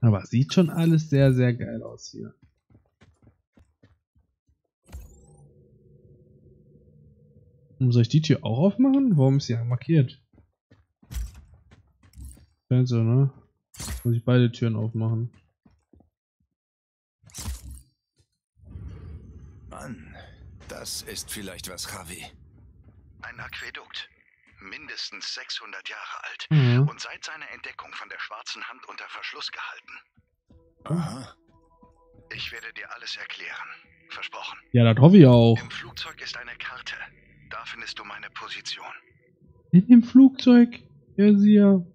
Aber sieht schon alles sehr, sehr geil aus hier. Und soll ich die Tür auch aufmachen? Warum ist sie ja markiert? Scheint so, ne? Muss ich beide Türen aufmachen. Mann, das ist vielleicht was, Javi. Ein Aquädukt. Mindestens 600 Jahre alt. Ja. Und seit seiner Entdeckung von der schwarzen Hand unter Verschluss gehalten. Aha. Ich werde dir alles erklären. Versprochen. Ja, das hoffe ich auch. Im Flugzeug ist eine Karte. Da findest du meine Position. In dem Flugzeug? Ja, sicher.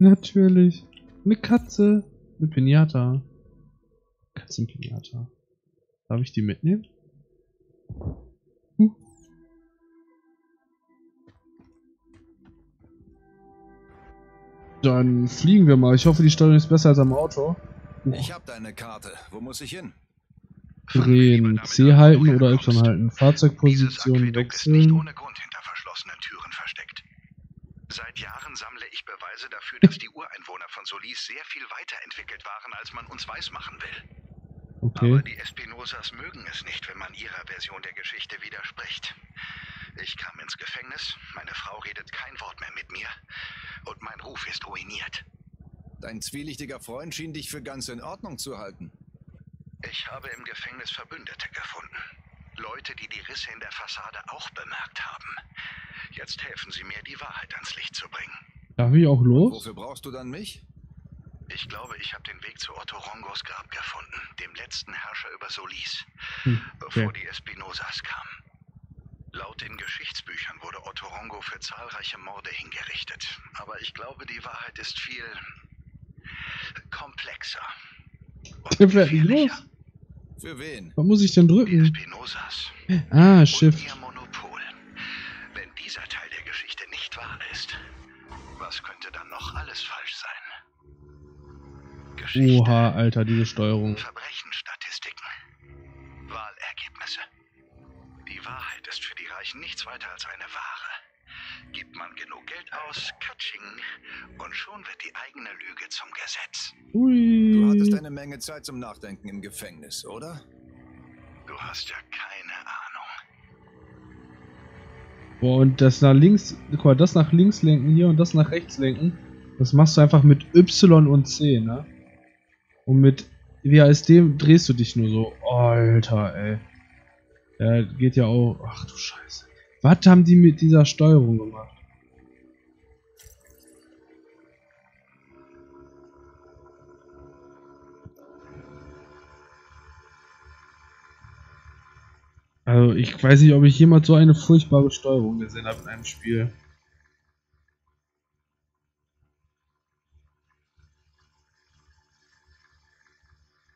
Natürlich. Eine Katze. Eine Pinata. Katzenpinata. Darf ich die mitnehmen? Dann fliegen wir mal. Ich hoffe, die Steuerung ist besser als am Auto. Ich habe deine Karte. Wo muss ich hin? Drehen. C halten oder Y halten. Fahrzeugposition wechseln. Ist nicht ohne Grund hinter verschlossenen Türen versteckt. Seit Jahren sammle ich Beweise dafür, dass die Ureinwohner von Solis sehr viel weiterentwickelt waren, als man uns weismachen will. Okay. Aber die Espinosas mögen es nicht, wenn man ihrer Version der Geschichte widerspricht. Ich kam ins Gefängnis, meine Frau redet kein Wort mehr mit mir und mein Ruf ist ruiniert. Dein zwielichtiger Freund schien dich für ganz in Ordnung zu halten. Ich habe im Gefängnis Verbündete gefunden. Leute, die die Risse in der Fassade auch bemerkt haben. Jetzt helfen sie mir, die Wahrheit ans Licht zu bringen. Darf ich auch los? Wofür brauchst du dann mich? Ich glaube, ich habe den Weg zu Otorongos Grab gefunden, dem letzten Herrscher über Solis, bevor die Espinosas kamen. Laut den Geschichtsbüchern wurde Otorongo für zahlreiche Morde hingerichtet. Aber ich glaube, die Wahrheit ist viel komplexer. Und der fährt nicht los. Für wen? Was muss ich denn drücken? Die Espinosas. Ah, Schiff. Ihr Monopol. Wenn dieser Teil der Geschichte nicht wahr ist, was könnte dann noch alles falsch sein? Geschichte, oha, Alter, diese Steuerung. Verbrechenstatistiken, Wahlergebnisse. Die Wahrheit ist für die Reichen nichts weiter als eine Ware. Gibt man genug Geld aus, Katsching, und schon wird die eigene Lüge zum Gesetz. Ui. Du hattest eine Menge Zeit zum Nachdenken im Gefängnis, oder? Du hast ja keine Ahnung. Boah, und das nach links, guck mal, das nach links lenken hier und das nach rechts lenken. Das machst du einfach mit Y und C, ne? Und mit WASD drehst du dich nur so. Alter, ey. Ja, geht ja auch. Ach du Scheiße. Was haben die mit dieser Steuerung gemacht? Also, ich weiß nicht, ob ich jemals so eine furchtbare Steuerung gesehen habe in einem Spiel.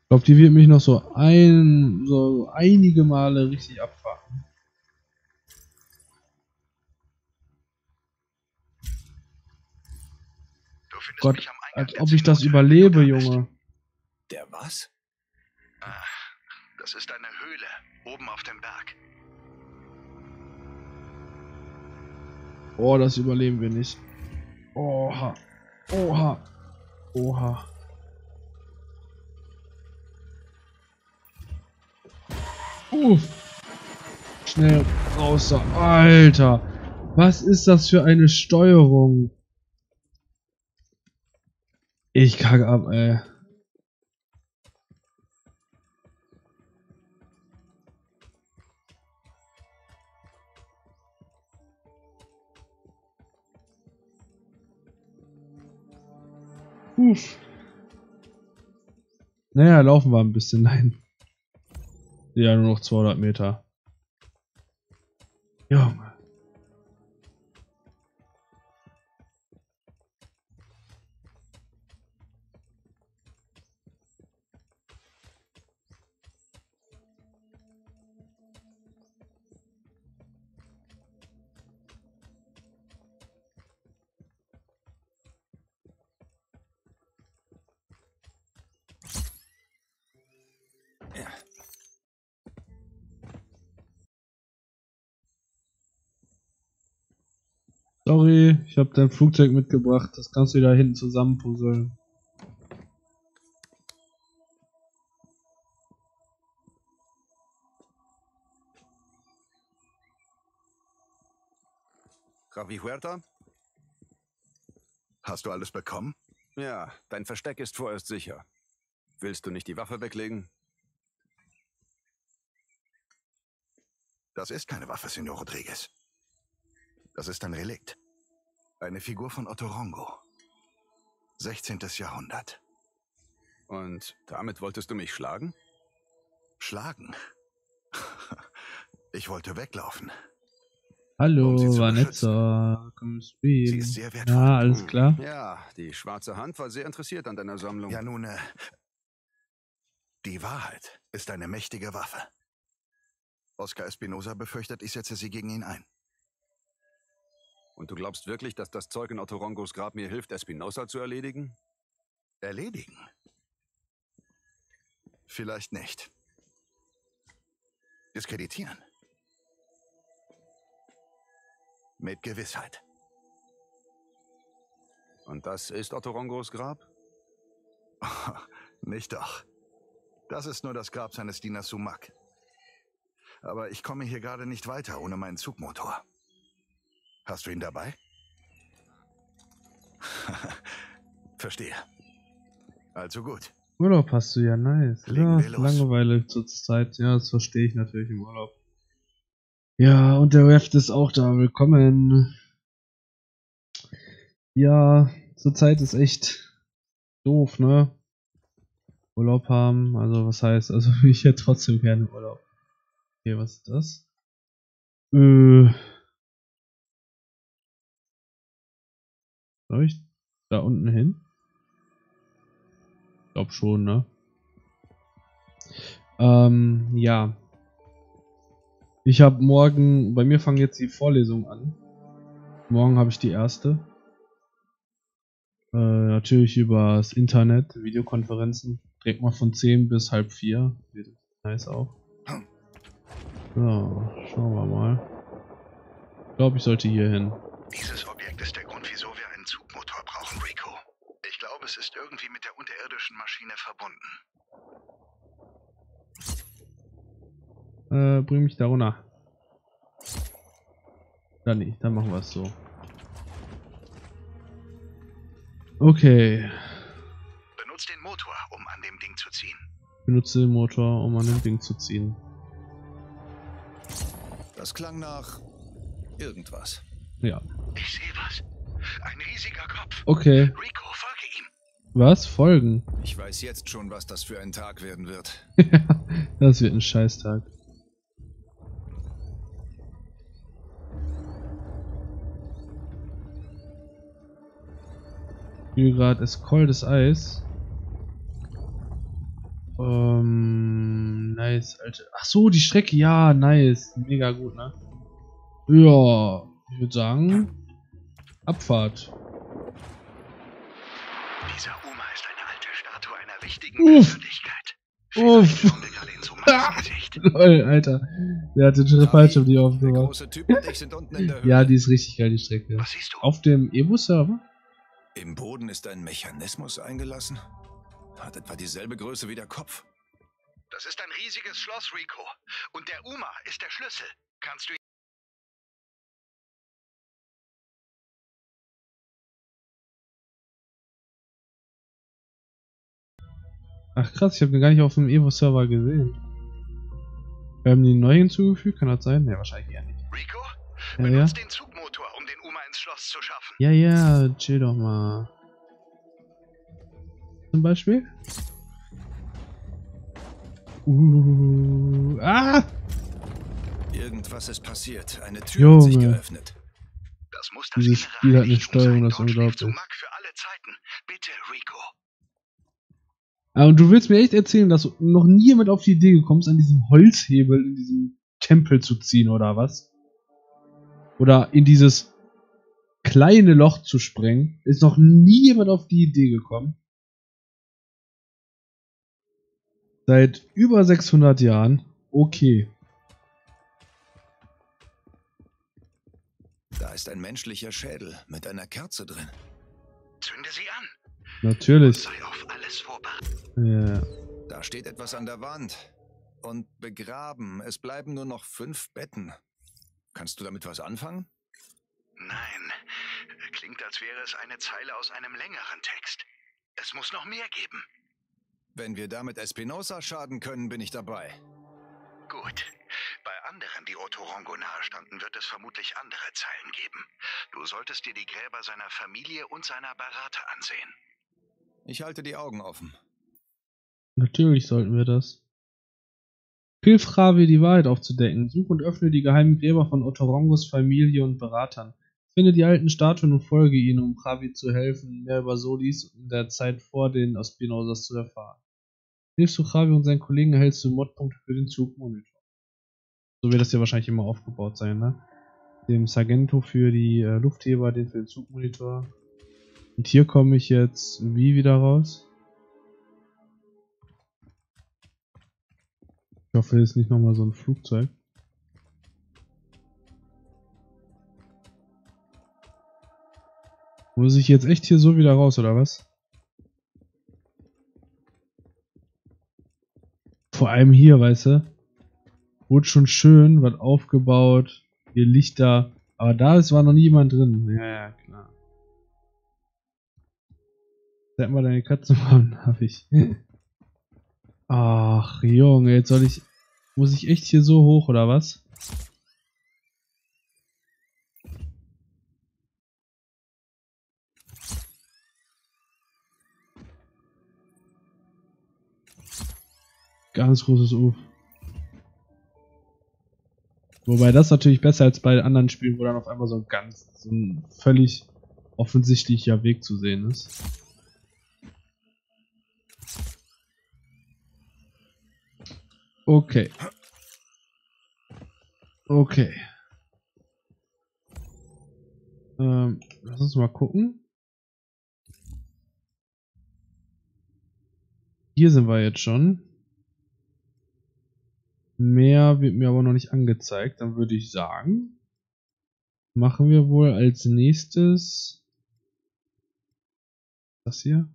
Ich glaube, die wird mich noch so einige Male richtig abfahren. Gott, als ob ich das überlebe, Junge. Der was? Ach, das ist eine Höhle, oben auf dem Berg. Oh, das überleben wir nicht. Oha. Oha. Oha. Schnell raus da. Alter, was ist das für eine Steuerung? Ich kacke ab, ey. Uff. Naja, laufen wir ein bisschen. Nein. Ja, nur noch 200 Meter. Junge. Ja. Sorry, ich habe dein Flugzeug mitgebracht. Das kannst du wieder hinten zusammenpuzzeln. Javi Huerta? Hast du alles bekommen? Ja, dein Versteck ist vorerst sicher. Willst du nicht die Waffe weglegen? Das ist keine Waffe, Senor Rodriguez. Das ist ein Relikt. Eine Figur von Otorongo. 16. Jahrhundert. Und damit wolltest du mich schlagen? Schlagen? Ich wollte weglaufen. Hallo, Vanessa. Komm, spiel. Sie ist sehr wertvoll. Ja, alles klar. Ja, die schwarze Hand war sehr interessiert an deiner Sammlung. Ja, nun, die Wahrheit ist eine mächtige Waffe. Oscar Espinosa befürchtet, ich setze sie gegen ihn ein. Und du glaubst wirklich, dass das Zeug in Otorongos Grab mir hilft, Espinosa zu erledigen? Erledigen? Vielleicht nicht. Diskreditieren. Mit Gewissheit. Und das ist Otorongos Grab? Oh, nicht doch. Das ist nur das Grab seines Dieners Sumak. Aber ich komme hier gerade nicht weiter ohne meinen Zugmotor. Hast du ihn dabei? Verstehe. Also gut. Urlaub hast du ja, nice. Ja, Langeweile zur Zeit. Ja, das verstehe ich natürlich im Urlaub. Ja, und der Ref ist auch da. Willkommen. Ja, zur Zeit ist echt doof, ne? Urlaub haben. Also, was heißt? Also, ich hätte trotzdem gerne Urlaub. Okay, was ist das? Soll ich da unten hin? Ich glaube schon, ne? Ja. Ich habe morgen, bei mir fangen jetzt die Vorlesungen an. Morgen habe ich die erste. Natürlich übers Internet, Videokonferenzen. Direkt mal von 10 bis halb 4. Nice auch. So, schauen wir mal. Ich glaube, ich sollte hier hin. Dieses Objekt ist der Grund, wieso wir einen Zugmotor brauchen, Rico. Ich glaube, es ist irgendwie mit der unterirdischen Maschine verbunden. Bring mich da runter. Dann nicht, dann machen wir es so. Okay. Benutzt den Motor, um an dem Ding zu ziehen. Benutze den Motor, um an dem Ding zu ziehen. Das klang nach irgendwas. Ja. Ich sehe was. Ein riesiger Kopf. Okay. Rico, folge ihm. Was? Folgen? Ich weiß jetzt schon, was das für ein Tag werden wird. Das wird ein Scheißtag. Ich fühle gerade, es ist kaltes Eis. Nice, Alter. Ach so, die Strecke, ja, nice. Mega gut, ne? Ja, ich würde sagen, Abfahrt. Dieser Oma ist eine alte Statue einer wichtigen Persönlichkeit. Uff. Lol, Alter. Der hat den Schritt falsch um die aufgemacht. Ja, die ist richtig geil, die Strecke. Was siehst du? Auf dem Evo-Server? Im Boden ist ein Mechanismus eingelassen. Hat etwa dieselbe Größe wie der Kopf. Das ist ein riesiges Schloss, Rico. Und der Uma ist der Schlüssel. Kannst du ihn... Ach krass, ich habe ihn gar nicht auf dem Evo-Server gesehen. Wir haben ihn neu hinzugefügt, kann das sein? Ne, wahrscheinlich eher nicht. Rico, benutzt den Zugmotor, um den Uma ins Schloss zu schaffen. Ja, ja, chill doch mal. Zum Beispiel? Irgendwas ist passiert. Eine Tür hat sich geöffnet. Das muss das Dieses Spiel hat eine Steuerung, das ist unglaublich. Bitte, Rico. Ah, und du willst mir echt erzählen, dass du noch nie jemand auf die Idee gekommen ist, an diesem Holzhebel in diesem Tempel zu ziehen, oder was? Oder in dieses kleine Loch zu sprengen? Ist noch nie jemand auf die Idee gekommen? Seit über 600 Jahren. Okay. Da ist ein menschlicher Schädel mit einer Kerze drin. Zünde sie an. Natürlich. Sei auf alles vorbereitet. Ja. Da steht etwas an der Wand. Und begraben. Es bleiben nur noch 5 Betten. Kannst du damit was anfangen? Nein, klingt, als wäre es eine Zeile aus einem längeren Text. Es muss noch mehr geben. Wenn wir damit Espinosa schaden können, bin ich dabei. Gut. Bei anderen, die Otorongo nahe standen, wird es vermutlich andere Zeilen geben. Du solltest dir die Gräber seiner Familie und seiner Berater ansehen. Ich halte die Augen offen. Natürlich sollten wir das. Hilf Javi, die Wahrheit aufzudecken. Such und öffne die geheimen Gräber von Otorongos Familie und Beratern. Finde die alten Statuen und folge ihnen, um Javi zu helfen, mehr über Solis in der Zeit vor den Espinosas zu erfahren. Hilfst du Javi und seinen Kollegen, erhältst du Modpunkte für den Zugmonitor. So wird das ja wahrscheinlich immer aufgebaut sein, ne? Dem Sargento für die Luftheber, den für den Zugmonitor. Und hier komme ich jetzt wie wieder raus? Ich hoffe, es ist nicht nochmal so ein Flugzeug. Muss ich jetzt echt hier so wieder raus, oder was? Vor allem hier, weißt du? Wurde schon schön, was aufgebaut, hier Lichter. Aber da ist, war noch nie jemand drin. Ja, klar. Zeig mal deine Katze mal, hab ich. Ach, Junge, jetzt soll ich... Muss ich echt hier so hoch, oder was? Ganz großes U. Wobei das natürlich besser als bei anderen Spielen, wo dann auf einmal so ein ganz... so ein völlig offensichtlicher Weg zu sehen ist. Okay. Okay. Lass uns mal gucken. Hier sind wir jetzt schon. Mehr wird mir aber noch nicht angezeigt. Dann würde ich sagen, machen wir wohl als nächstes das hier.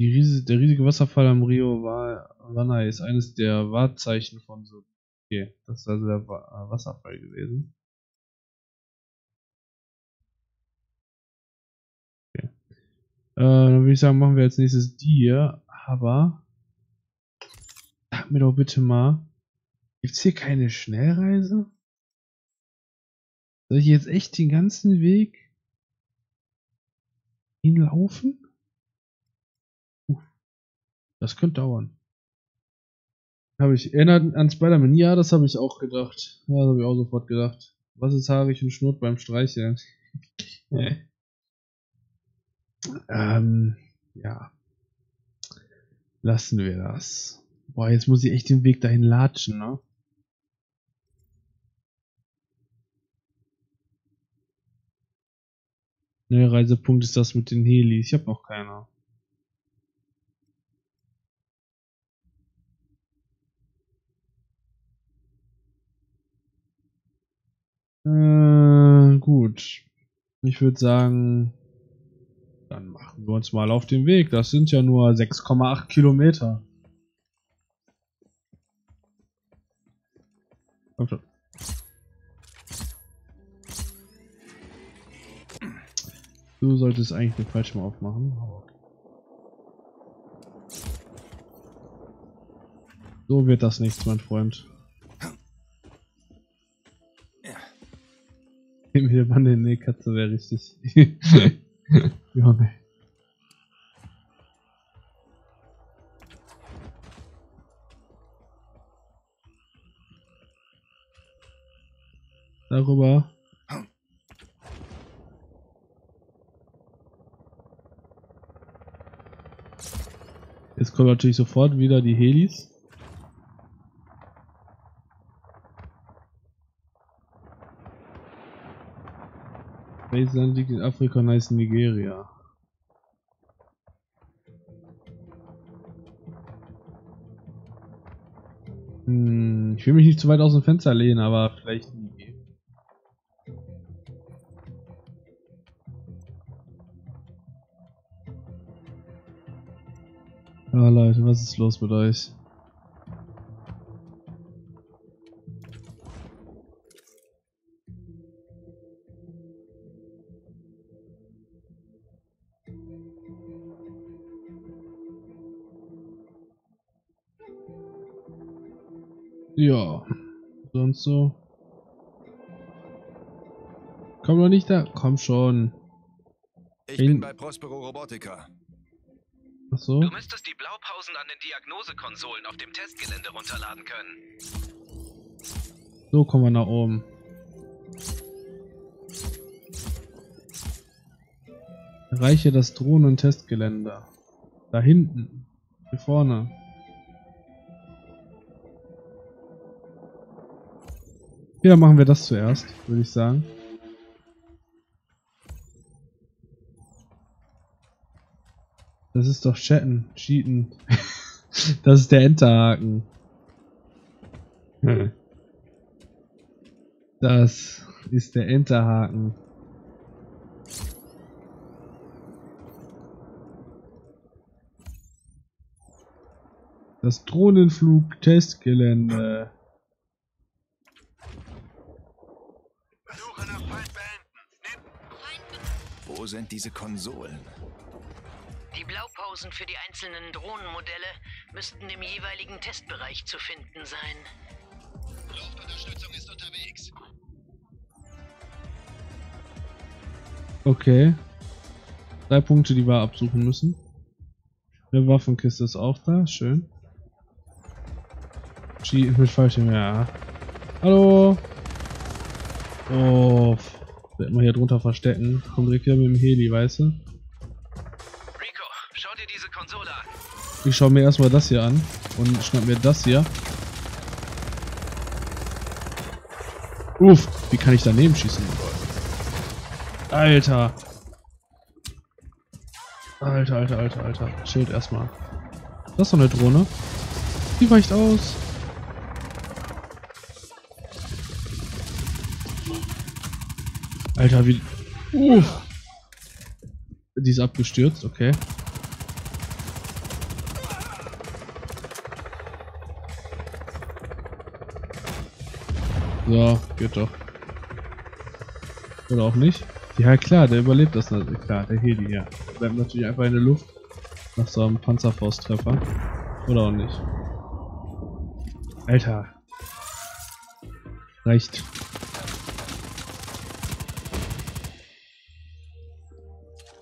Der riesige Wasserfall am Rio Wanae ist eines der Wahrzeichen von so. Okay, das ist also der Wasserfall gewesen. Okay. Dann würde ich sagen, machen wir als nächstes die hier, aber sag mir doch bitte mal, gibt es hier keine Schnellreise? Soll ich jetzt echt den ganzen Weg hinlaufen? Das könnte dauern. Habe ich erinnert an Spider-Man? Ja, das habe ich auch gedacht. Ja, das habe ich auch sofort gedacht. Was ist haarig und schnurrt beim Streicheln? Ja. Ja. Lassen wir das. Boah, jetzt muss ich echt den Weg dahin latschen, ne? Ne, Reisepunkt ist das mit den Helis. Ich habe noch keiner. Gut. Ich würde sagen, dann machen wir uns mal auf den Weg. Das sind ja nur 6,8 Kilometer. Komm schon. Du solltest eigentlich den Fallschirm aufmachen. So wird das nichts, mein Freund. Mir Mann, nee, Katze wäre richtig. Ja, nee. Darüber. Jetzt kommen natürlich sofort wieder die Helis. Welches Land liegt in Afrika und heißt Nigeria? Ich will mich nicht zu weit aus dem Fenster lehnen, aber vielleicht Nigeria. Ah Leute, was ist los mit euch? Ja, sonst so. Komm doch nicht da. Komm schon. Ich bin bei Prospero Robotica. Ach so. Du müsstest die Blaupausen an den Diagnosekonsolen auf dem Testgelände runterladen können. So kommen wir nach oben. Erreiche das Drohnen-Testgelände. Da hinten. Hier vorne. Okay, dann machen wir das zuerst, würde ich sagen. Das ist doch Chatten, Cheaten. Das ist der Enterhaken. Das ist der Enterhaken. Das Drohnenflug-Testgelände. Wo sind diese Konsolen? Die Blaupausen für die einzelnen Drohnenmodelle müssten im jeweiligen Testbereich zu finden sein. Luftunterstützung ist unterwegs. Okay. 3 Punkte, die wir absuchen müssen. Eine Waffenkiste ist auch da, schön. Cheat mit falschem, ja. Hallo! Oh, werden wir hier drunter verstecken. Kommt direkt wieder mit dem Heli, weißt du? Ich schaue mir erstmal das hier an und schnapp mir das hier. Uff, wie kann ich daneben schießen? Alter. Alter, Alter, Alter, Alter. Schild erstmal. Das ist doch eine Drohne. Die weicht aus. Alter, wie... Uff. Die ist abgestürzt, okay. So, geht doch. Oder auch nicht. Ja klar, der überlebt das natürlich. Klar, der Heli hier. Der bleibt natürlich einfach in der Luft nach so einem Panzerfausttreffer. Oder auch nicht. Alter. Reicht.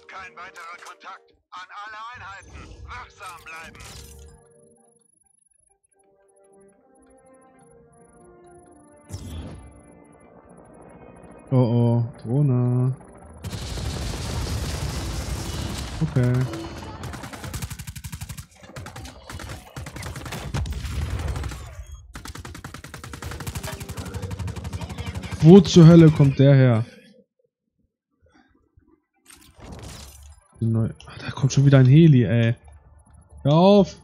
Kein weiterer Kontakt. An alle Einheiten. Wachsam bleiben. Oh oh, Drohne. Okay. Wo zur Hölle kommt der her? Neu. Ach, da kommt schon wieder ein Heli, ey. Hör auf!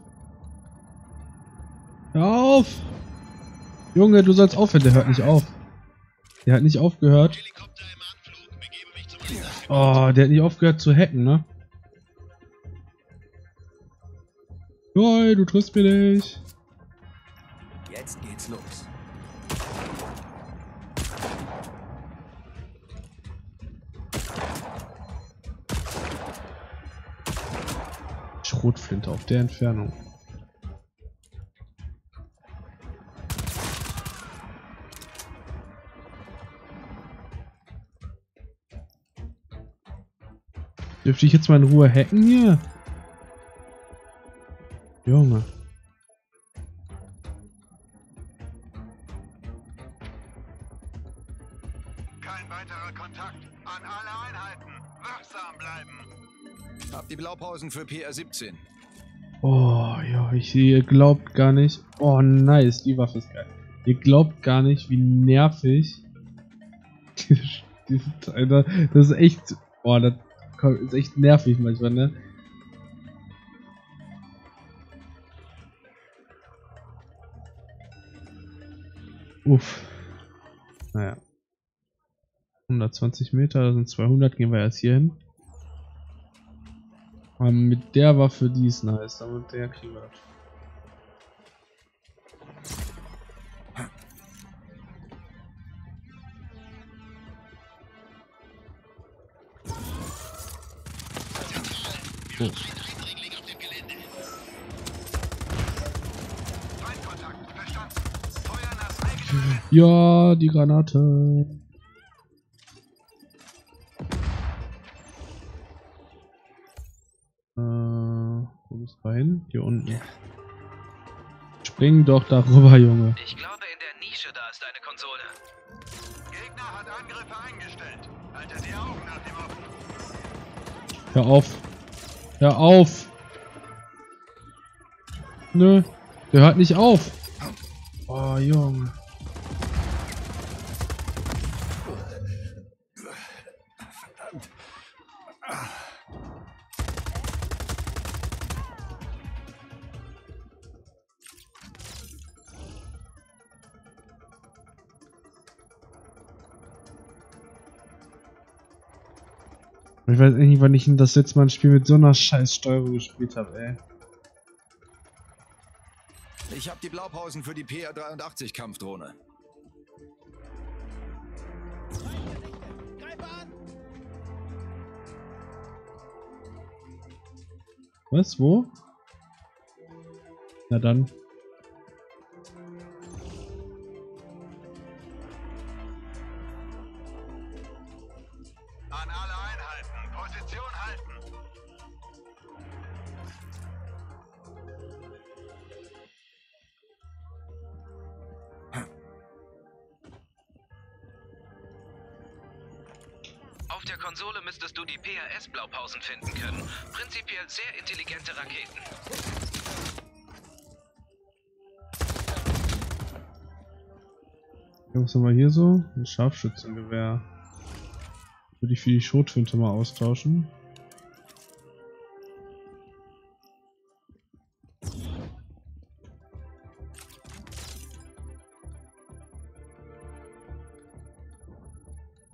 Hör auf! Junge, du sollst aufhören, der hört nicht auf. Der hat nicht aufgehört. Oh, der hat nicht aufgehört zu hacken, ne? Nein, du triffst mir nicht. Jetzt geht's los. Schrotflinte auf der Entfernung. Dürfte ich jetzt mal in Ruhe hacken hier? Junge. Kein weiterer Kontakt. An alle Einheiten. Wachsam bleiben. Hab die Blaupausen für PR 17. Oh, ja, ihr glaubt gar nicht. Oh, nice. Die Waffe ist geil. Ihr glaubt gar nicht, wie nervig. Das ist echt... Oh, das... Ist echt nervig manchmal, ne? Uff. Naja. 120 Meter, da sind 200, gehen wir erst hier hin. Aber mit der Waffe, die ist nice, aber mit der kriegen wir das. Oh. Ja, die Granate. Wo ist rein? Hier unten. Ja. Spring doch darüber, Junge. Ich glaube, in der Nische da ist eine Konsole. Gegner hat Angriffe eingestellt. Haltet die Augen nach dem Offen. Hör auf. Hör auf. Nö, der hört nicht auf. Oh, Junge. Ich weiß eigentlich, wann ich das letzte Mal ein Spiel mit so einer scheiß Steuerung gespielt habe, ey. Ich habe die Blaupausen für die PR 83 Kampfdrohne. Was? Wo? Na dann. Auf der Konsole müsstest du die PAS-Blaupausen finden können. Prinzipiell sehr intelligente Raketen. Was haben wir hier so? Ein Scharfschützengewehr. Würde ich für die Schrotflinte mal austauschen.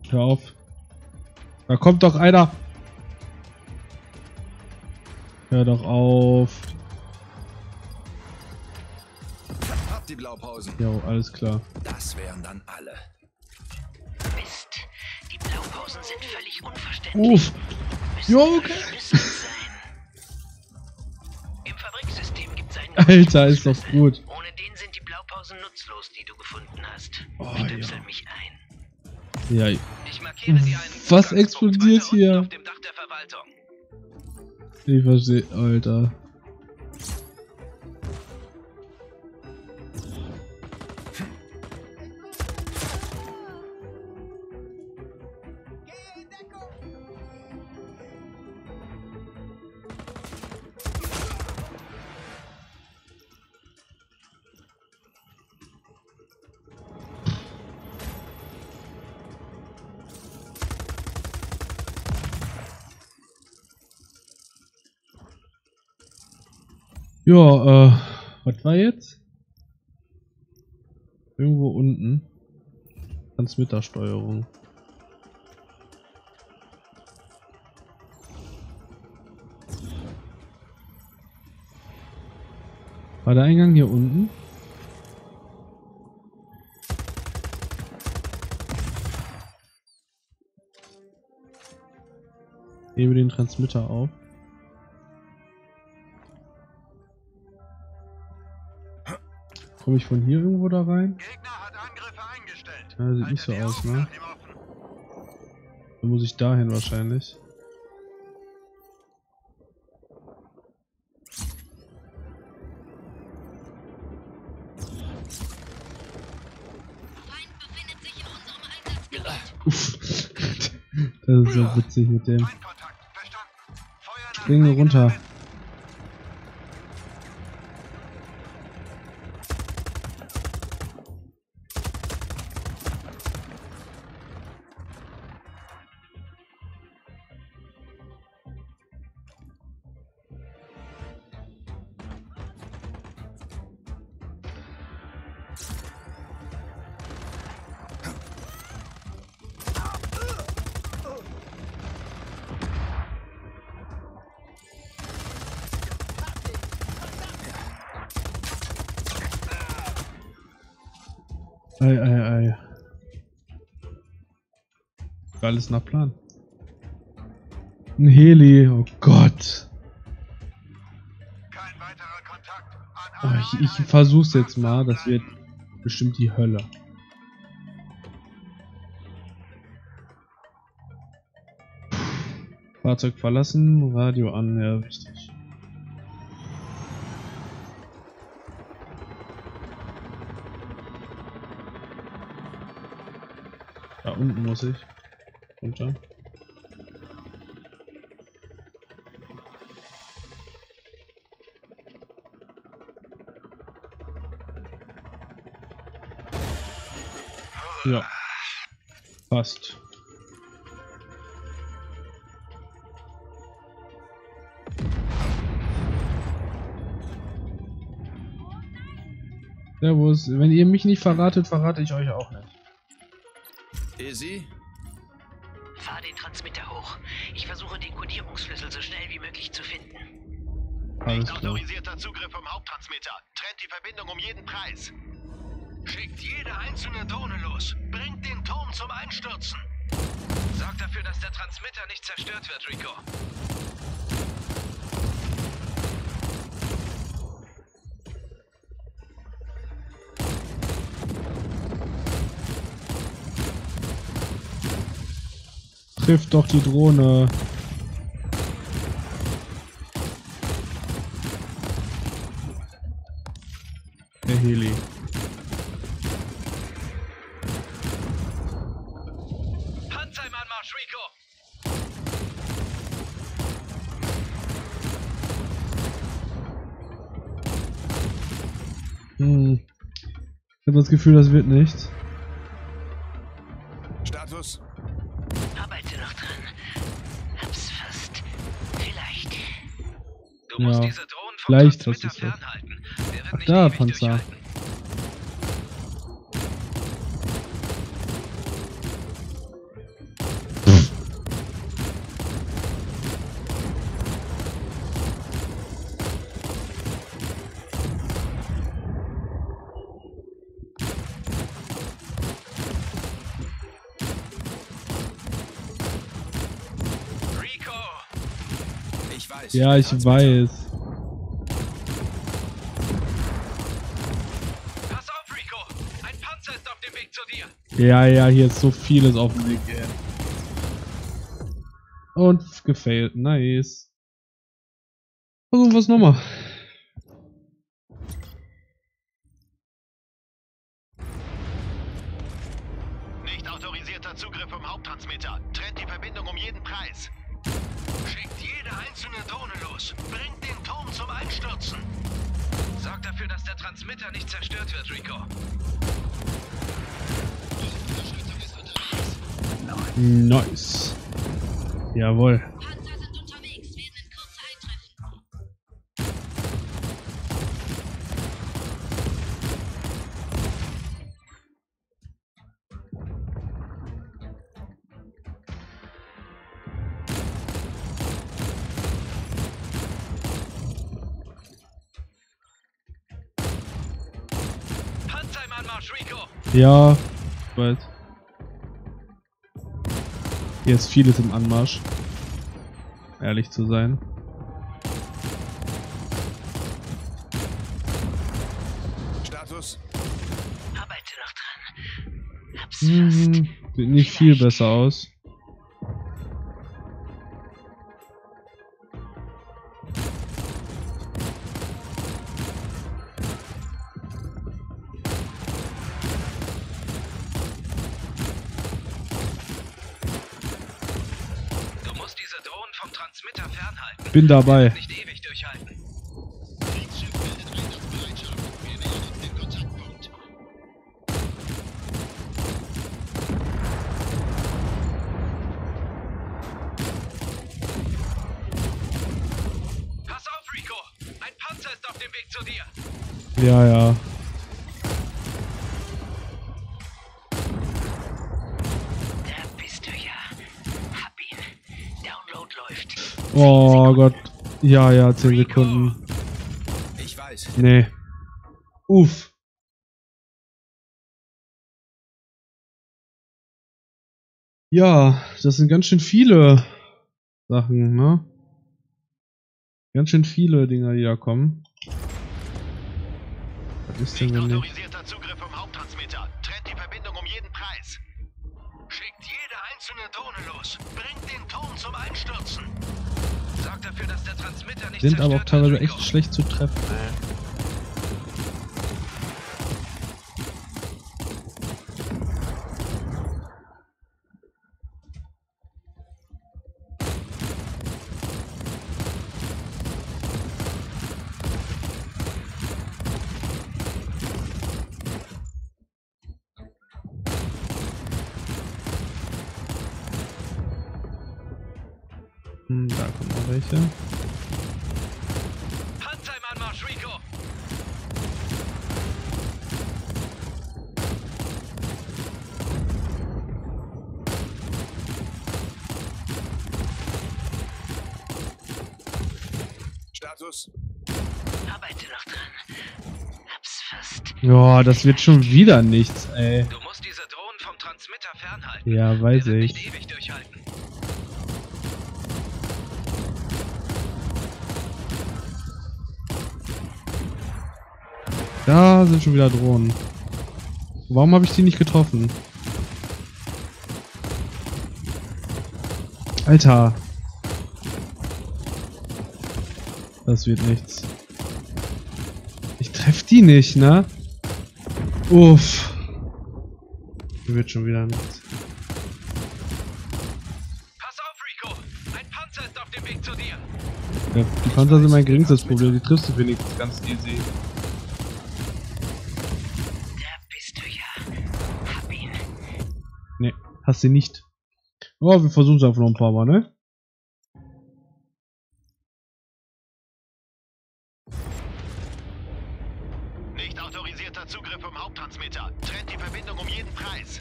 Hör auf. Da kommt doch einer! Hör doch auf! Hab die Blaupausen! Jo, alles klar. Das wären dann alle. Mist! Die Blaupausen sind völlig unverständlich. Uff! Jo, okay! Im Fabriksystem gibt's einen. Alter, ist doch gut! Ohne den sind die Blaupausen nutzlos, die du gefunden hast. Oh, stöpsel mich ein. Ja. Ich markiere dir einen. Was explodiert hier? Auf dem Dach der Verwaltung. Ich verstehe, Alter. Ja, was war jetzt? Irgendwo unten. Transmittersteuerung. War der Eingang hier unten? Hebe den Transmitter auf. Komme ich von hier irgendwo da rein? Gegner hat Angriffe eingestellt. Ja, sieht nicht so aus, ne? Dann muss ich dahin wahrscheinlich. Das ist so witzig mit dem. Springe runter. Ei, ei, ei. Alles nach Plan. Ein Heli, oh Gott. Kein weiterer Kontakt. Oh, ich versuch's jetzt mal, das wird bestimmt die Hölle. Fahrzeug verlassen, Radio an, ja, wichtig. Da unten muss ich runter. Ja, passt. Servus, wenn ihr mich nicht verratet, verrate ich euch auch nicht. Easy. Fahr den Transmitter hoch. Ich versuche den Kodierungsschlüssel so schnell wie möglich zu finden. Nicht autorisierter Zugriff vom Haupttransmitter. Trennt die Verbindung um jeden Preis. Schickt jede einzelne Drohne los. Bringt den Turm zum Einstürzen. Sorgt dafür, dass der Transmitter nicht zerstört wird, Rico. Trifft doch die Drohne. Der Heli. Panzer im Anmarsch, Rico. Hm. Ich habe das Gefühl, das wird nichts. Status. Arbeite noch dran. Hab's fast. Vielleicht. Du musst diese Drohnen vom Transmitter fernhalten. Ach da, Panzer. Ja, ich weiß. Pass auf, Rico! Ein Panzer ist auf dem Weg zu dir! Ja, ja, hier ist so vieles auf dem Weg. Und gefailt, nice. Versuchen wir es nochmal. Nicht autorisierter Zugriff vom Haupttransmitter. Trennt die Verbindung um jeden Preis. Schickt jede einzelne Drohne los. Bringt den Turm zum Einstürzen. Sorgt dafür, dass der Transmitter nicht zerstört wird, Rico. Nice. Jawohl. Panzer sind unterwegs, werden in Kürze eintreffen. Ja, ich weiß. Hier ist vieles im Anmarsch. Ehrlich zu sein. Status. Arbeite noch dran. Hab's fast. Sieht nicht viel besser aus. Bin dabei. Nicht ewig durchhalten. Kriegsschiff meldet Einsatzbereitschaft. Wir nähern den Kontaktpunkt. Pass auf, Rico! Ein Panzer ist auf dem Weg zu dir. Ja, ja. Oh Gott. Ja, ja, 10 Sekunden. Ich weiß. Nee. Uff. Ja, das sind ganz schön viele Sachen, ne? Ganz schön viele Dinger, die da kommen. Was ist denn nicht autorisierter Zugriff vom Haupttransmitter. Trennt die Verbindung um jeden Preis. Schickt jede einzelne Patrone los. Bringt den Turm zum Einstürzen. Sorgt dafür, dass der Transmitter nicht zerstört wird. Sind aber auch teilweise echt schlecht zu treffen. Da kommen noch welche. Panzer im Anmarsch, Rico! Status. Arbeite noch dran. Hab's fast. Joa, das wird schon wieder nichts, ey. Du musst diese Drohnen vom Transmitter fernhalten. Ja, weiß ich. Nicht ewig durchhalten. Da sind schon wieder Drohnen. Warum habe ich die nicht getroffen? Alter. Das wird nichts. Ich treffe die nicht, ne? Uff. Hier wird schon wieder nichts. Pass auf, Rico! Ein Panzer ist auf dem Weg zu dir! Ja, die Panzer sind mein geringstes Problem, die triffst du wenigstens ganz easy. Hast du nicht. Aber wir versuchen es einfach noch ein paar Mal, ne? Nicht autorisierter Zugriff im Haupttransmitter. Trennt die Verbindung um jeden Preis.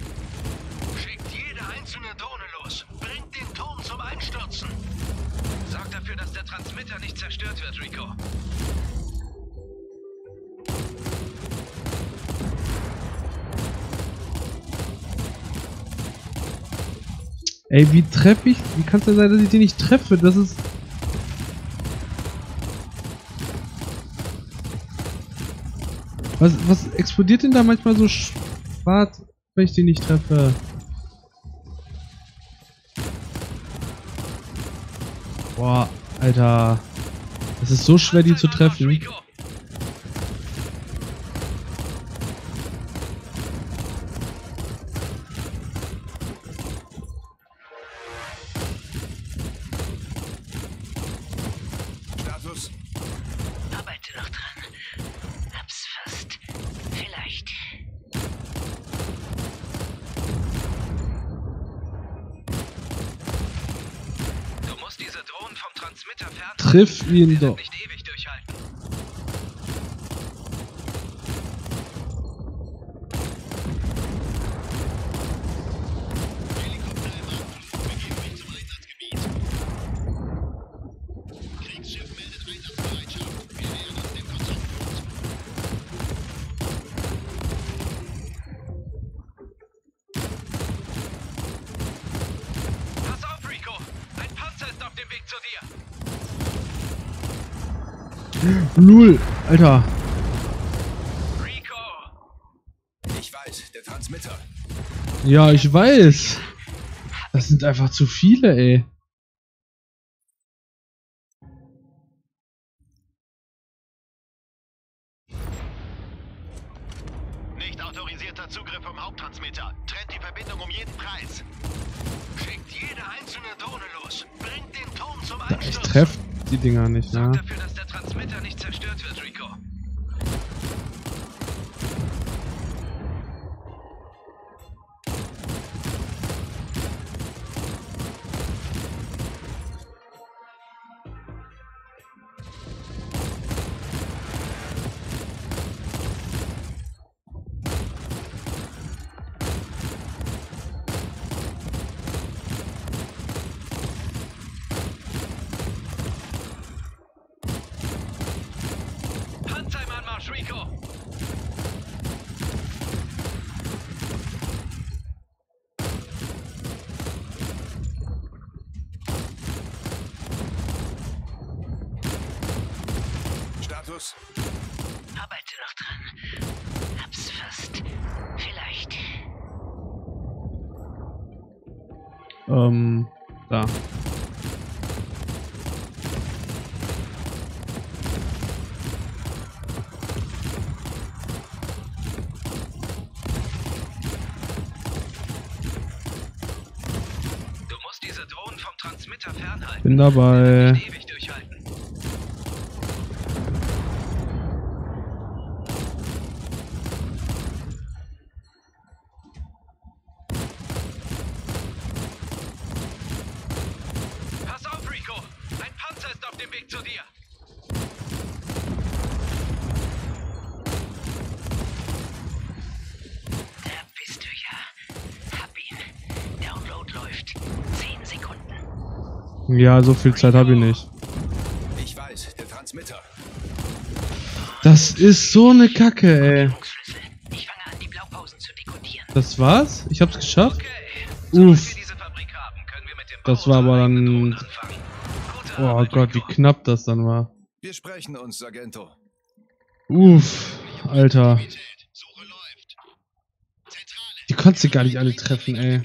Schickt jede einzelne Drohne los. Bringt den Turm zum Einstürzen. Sorgt dafür, dass der Transmitter nicht zerstört wird, Rico. Ey, wie treffe ich? Wie kann es denn sein, dass ich die nicht treffe? Das ist... Was explodiert denn da manchmal so schwarz, wenn ich die nicht treffe? Boah, Alter. Es ist so schwer, die zu treffen. Triff ihn doch. Nicht ewig durchhalten. Helikopter im Angriff. Begeben wir zum Einsatzgebiet. Kriegsschiff meldet Einsatzbereitschaft. Wir nähern uns dem Kontaktpunkt. Pass auf, Rico! Ein Panzer ist auf dem Weg zu dir! Null, Alter. Rico. Ich weiß, der Transmitter. Ja, ich weiß. Das sind einfach zu viele, ey. Nicht autorisierter Zugriff vom Haupttransmitter. Trennt die Verbindung um jeden Preis. Schickt jede einzelne Drohne los. Bringt den Turm zum Einsturz. Ich treff die Dinger nicht, ne? Transmitter nicht zerstört wird, Rico. Rico. Status. Arbeite noch dran. Hab's fast. Vielleicht. Da. Bin dabei. Pass auf, Rico! Ein Panzer ist auf dem Weg zu dir! Da bist du ja. Hab ihn. Download läuft. 10 Sekunden. Ja, so viel Zeit habe ich nicht. Ich weiß, der Transmitter. Das ist so eine Kacke, ey. Ich fange an, die Blaupausen zu dekodieren. Das war's? Ich hab's geschafft? Okay. Uff. Das war aber dann... Oh Gott, wie knapp das dann war. Wir sprechen uns, Sargento. Uff, Alter. Die konntest du gar nicht alle treffen, ey.